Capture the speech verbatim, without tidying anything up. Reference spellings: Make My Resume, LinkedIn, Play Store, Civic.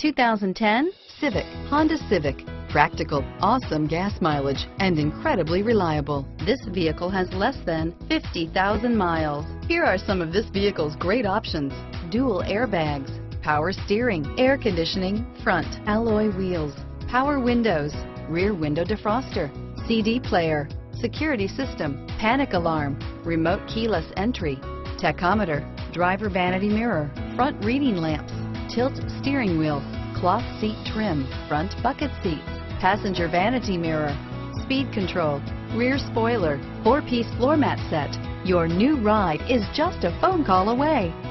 two thousand ten Civic. Honda Civic. Practical, awesome gas mileage, and incredibly reliable. This vehicle has less than fifty thousand miles. Here are some of this vehicle's great options: dual airbags, power steering, air conditioning, front alloy wheels, power windows, rear window defroster, C D player, security system, panic alarm, remote keyless entry, tachometer, driver vanity mirror, front reading lamps, tilt steering wheel, cloth seat trim, front bucket seats, passenger vanity mirror, speed control, rear spoiler, four-piece floor mat set. Your new ride is just a phone call away.